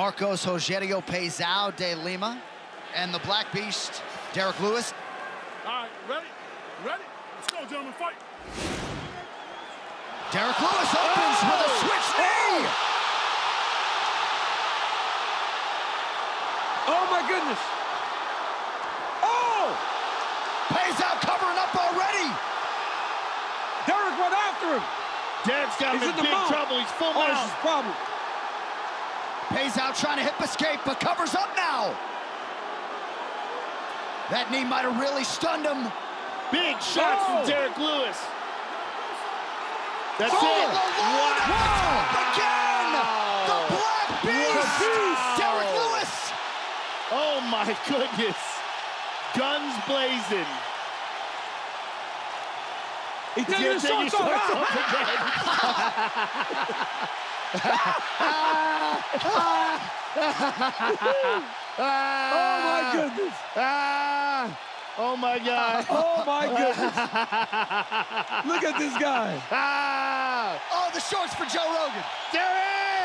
Marcos Rogerio Pezao de Lima, and the Black Beast, Derrick Lewis. All right, ready? Ready? Let's go, gentlemen, fight. Derrick Lewis opens with a switch knee! Oh, my goodness. Oh! Pezao covering up already. Derrick went after him. Derek's got him in big trouble. He's full mount. This is his problem. Pezao trying to hip escape, but covers up now. That knee might have really stunned him. Big shots from Derrick Lewis. That's it. Wow. Again, the Black Beast, Derrick Lewis. Oh my goodness. Guns blazing. He's taking his shorts off again. Oh my goodness. Oh my God. Oh my goodness. Look at this guy. Oh, the shorts for Joe Rogan. Derrick!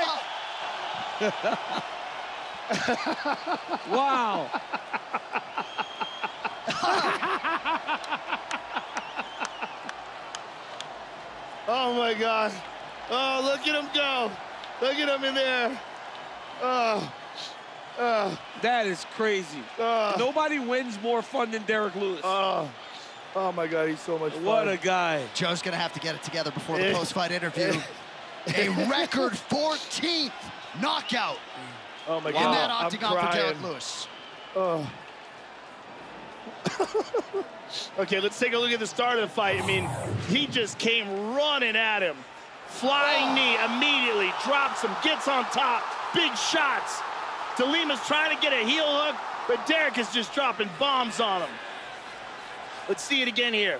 Oh. Wow. Oh my God. Oh, look at him go. Look at him in there. Oh. That is crazy. Nobody wins more fun than Derrick Lewis. Oh my God, he's so much fun. What a guy. Joe's gonna have to get it together before the post-fight interview. A record 14th knockout. Oh my God. In that octagon for Derrick Lewis. Oh. Okay, let's take a look at the start of the fight. I mean, he just came running at him. Flying knee immediately, drops him, gets on top, big shots. De Lima's trying to get a heel hook, but Derrick is just dropping bombs on him. Let's see it again here.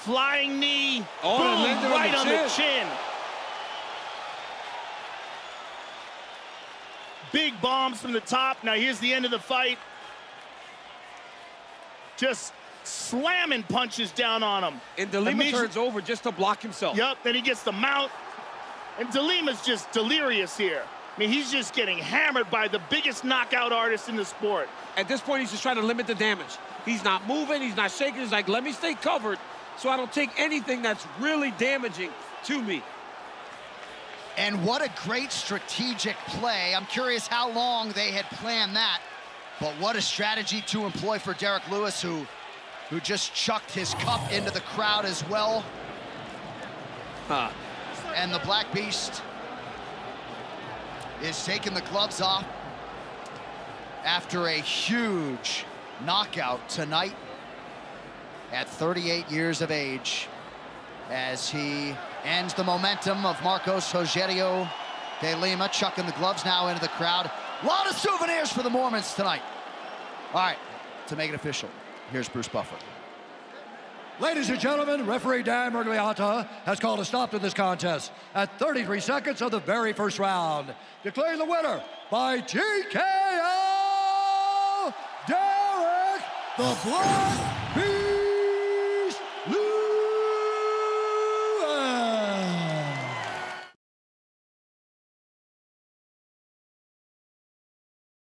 Flying knee, boom, right on the chin. Big bombs from the top. Now here's the end of the fight. Just slamming punches down on him. And De Lima turns over just to block himself. Yep, then he gets the mount. And De Lima's just delirious here. I mean, he's just getting hammered by the biggest knockout artist in the sport. At this point, he's just trying to limit the damage. He's not moving, he's not shaking. He's like, let me stay covered so I don't take anything that's really damaging to me. And what a great strategic play. I'm curious how long they had planned that, but what a strategy to employ for Derrick Lewis, who just chucked his cup into the crowd as well. And the Black Beast is taking the gloves off after a huge knockout tonight at 38 years of age, as he ends the momentum of Marcos Rogerio de Lima, chucking the gloves now into the crowd. A lot of souvenirs for the Mormons tonight. All right, to make it official, here's Bruce Buffer. Ladies and gentlemen, referee Dan Mergliata has called a stop to this contest at 33 seconds of the very first round, declaring the winner by TKO, Derrick the Black